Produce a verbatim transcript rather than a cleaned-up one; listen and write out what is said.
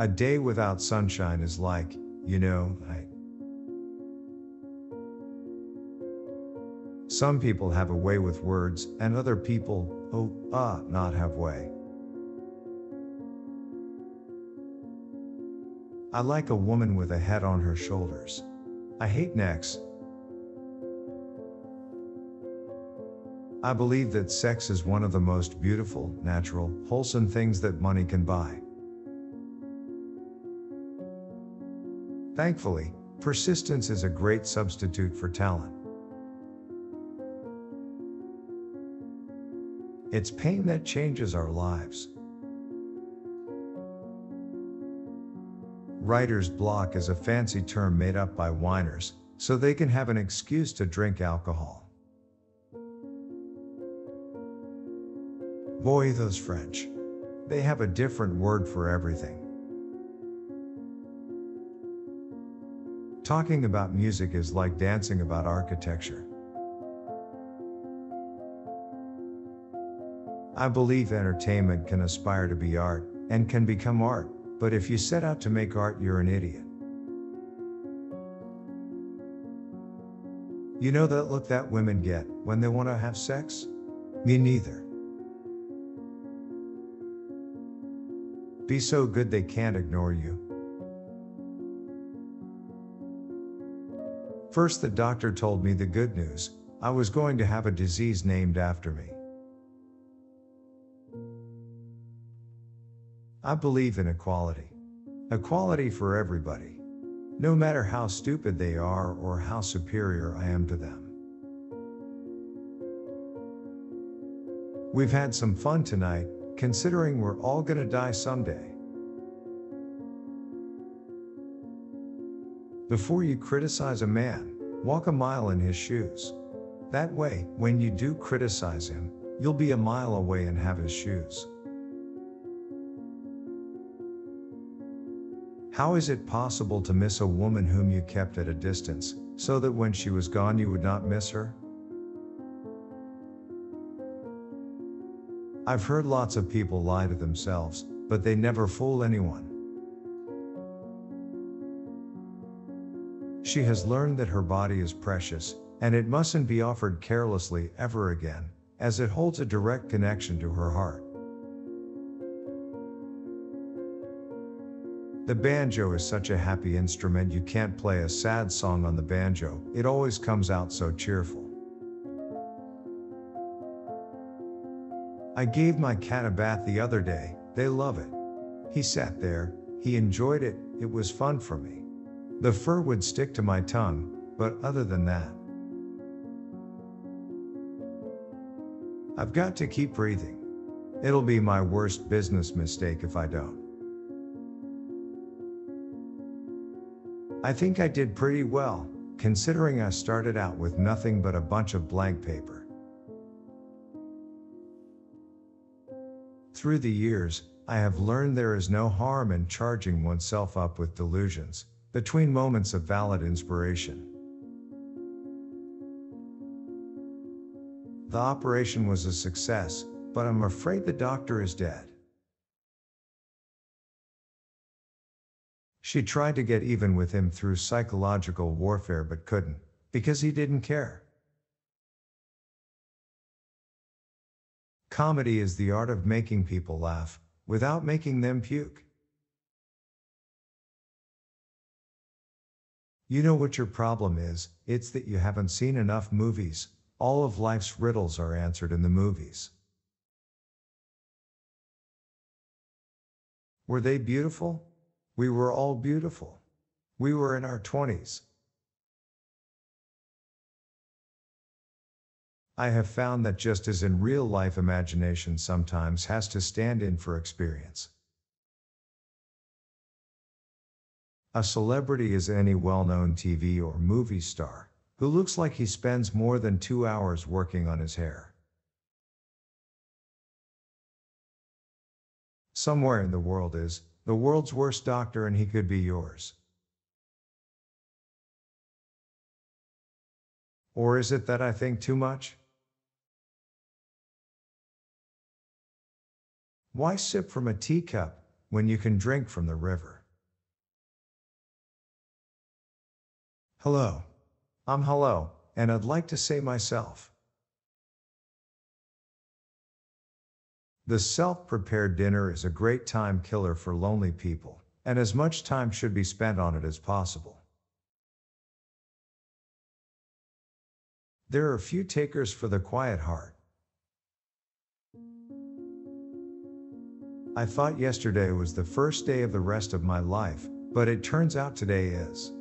A day without sunshine is like, you know, I... Some people have a way with words, and other people, oh, ah, uh, not have way. I like a woman with a head on her shoulders. I hate necks. I believe that sex is one of the most beautiful, natural, wholesome things that money can buy. Thankfully, persistence is a great substitute for talent. It's pain that changes our lives. Writer's block is a fancy term made up by whiners, so they can have an excuse to drink alcohol. Boy, those French. They have a different word for everything. Talking about music is like dancing about architecture. I believe entertainment can aspire to be art, and can become art, but if you set out to make art, you're an idiot. You know that look that women get when they want to have sex? Me neither. Be so good they can't ignore you. First, the doctor told me the good news. I was going to have a disease named after me. I believe in equality. Equality for everybody. No matter how stupid they are or how superior I am to them. We've had some fun tonight, considering we're all gonna die someday. Before you criticize a man, walk a mile in his shoes. That way, when you do criticize him, you'll be a mile away and have his shoes. How is it possible to miss a woman whom you kept at a distance, so that when she was gone you would not miss her? I've heard lots of people lie to themselves, but they never fool anyone. She has learned that her body is precious, and it mustn't be offered carelessly ever again, as it holds a direct connection to her heart. The banjo is such a happy instrument, you can't play a sad song on the banjo, it always comes out so cheerful. I gave my cat a bath the other day, they love it. He sat there, he enjoyed it, it was fun for me. The fur would stick to my tongue, but other than that, I've got to keep breathing. It'll be my worst business mistake if I don't. I think I did pretty well, considering I started out with nothing but a bunch of blank paper. Through the years, I have learned there is no harm in charging oneself up with delusions, between moments of valid inspiration. The operation was a success, but I'm afraid the doctor is dead. She tried to get even with him through psychological warfare but couldn't, because he didn't care. Comedy is the art of making people laugh, without making them puke. You know what your problem is, it's that you haven't seen enough movies. All of life's riddles are answered in the movies. Were they beautiful? We were all beautiful. We were in our twenties. I have found that just as in real life, imagination sometimes has to stand in for experience. A celebrity is any well-known T V or movie star who looks like he spends more than two hours working on his hair. Somewhere in the world is the world's worst doctor, and he could be yours. Or is it that I think too much? Why sip from a teacup when you can drink from the river. Hello. I'm Hello, and I'd like to say myself. The self-prepared dinner is a great time killer for lonely people, and as much time should be spent on it as possible. There are few takers for the quiet heart. I thought yesterday was the first day of the rest of my life, but it turns out today is.